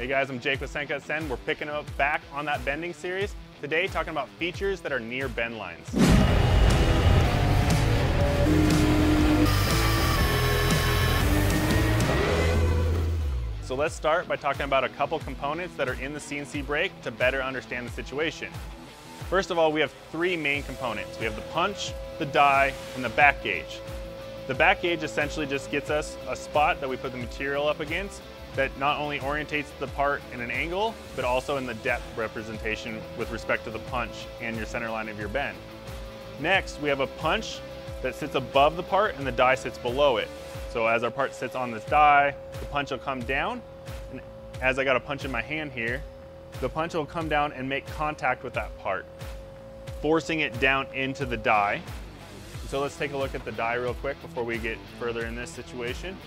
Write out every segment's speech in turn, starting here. Hey guys, I'm Jake with SendCutSend. We're picking up back on that bending series. Today, talking about features that are near bend lines. So let's start by talking about a couple components that are in the CNC brake to better understand the situation. First of all, we have three main components. We have the punch, the die, and the back gauge. The back gauge essentially just gets us a spot that we put the material up against that not only orientates the part in an angle, but also in the depth representation with respect to the punch and your center line of your bend. Next, we have a punch that sits above the part and the die sits below it. So as our part sits on this die, the punch will come down. And as I got a punch in my hand here, the punch will come down and make contact with that part, forcing it down into the die. So let's take a look at the die real quick before we get further in this situation.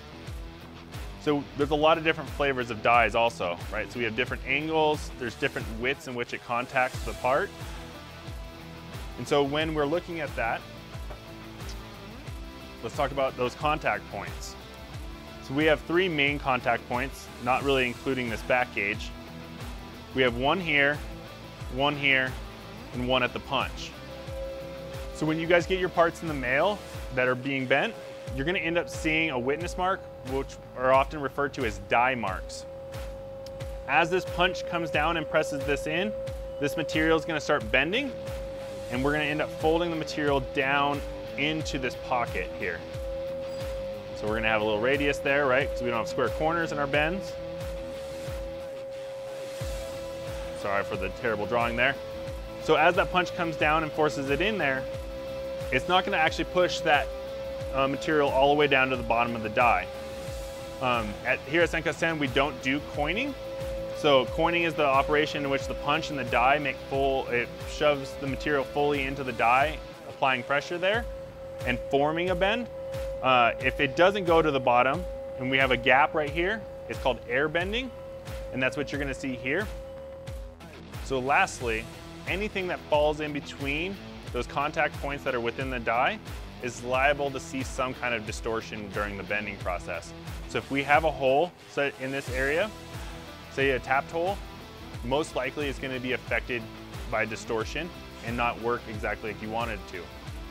So there's a lot of different flavors of dies also, right? So we have different angles, there's different widths in which it contacts the part. And so when we're looking at that, let's talk about those contact points. So we have three main contact points, not really including this back gauge. We have one here, and one at the punch. So when you guys get your parts in the mail that are being bent, you're gonna end up seeing a witness mark, which are often referred to as die marks. As this punch comes down and presses this in, this material is gonna start bending, and we're gonna end up folding the material down into this pocket here. So we're gonna have a little radius there, right? Because we don't have square corners in our bends. Sorry for the terrible drawing there. So as that punch comes down and forces it in there, it's not gonna actually push that material all the way down to the bottom of the die. Here at SendCutSend, we don't do coining. So coining is the operation in which the punch and the die make it shoves the material fully into the die, applying pressure there and forming a bend. If it doesn't go to the bottom and we have a gap right here, it's called air bending, and that's what you're gonna see here. So lastly, anything that falls in between those contact points that are within the die is liable to see some kind of distortion during the bending process. So if we have a hole set in this area, say a tapped hole, most likely it's gonna be affected by distortion and not work exactly like you wanted it to.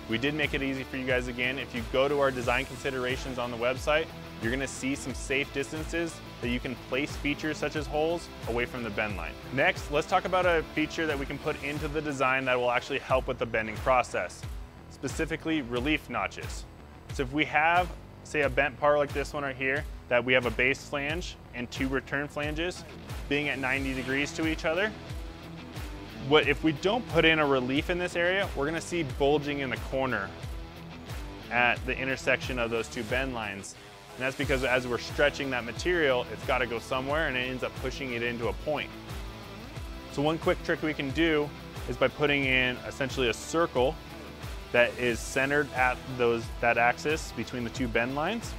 We did make it easy for you guys again. If you go to our design considerations on the website, you're gonna see some safe distances that you can place features such as holes away from the bend line. Next, let's talk about a feature that we can put into the design that will actually help with the bending process. Specifically relief notches. So if we have, say, a bent part like this one right here, that we have a base flange and two return flanges being at 90 degrees to each other, if we don't put in a relief in this area, we're gonna see bulging in the corner at the intersection of those two bend lines. And that's because as we're stretching that material, it's gotta go somewhere and it ends up pushing it into a point. So one quick trick we can do is by putting in essentially a circle that is centered at that axis between the two bend lines.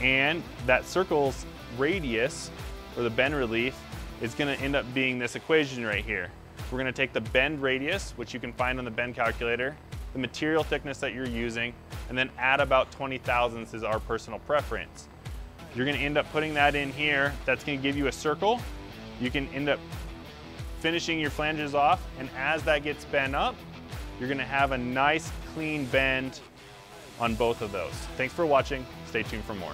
And that circle's radius, or the bend relief, is gonna end up being this equation right here. We're gonna take the bend radius, which you can find on the bend calculator, the material thickness that you're using, and then add about 20 thousandths is our personal preference. You're gonna end up putting that in here. That's gonna give you a circle. You can end up finishing your flanges off, and as that gets bent up, you're gonna have a nice clean bend on both of those. Thanks for watching. Stay tuned for more.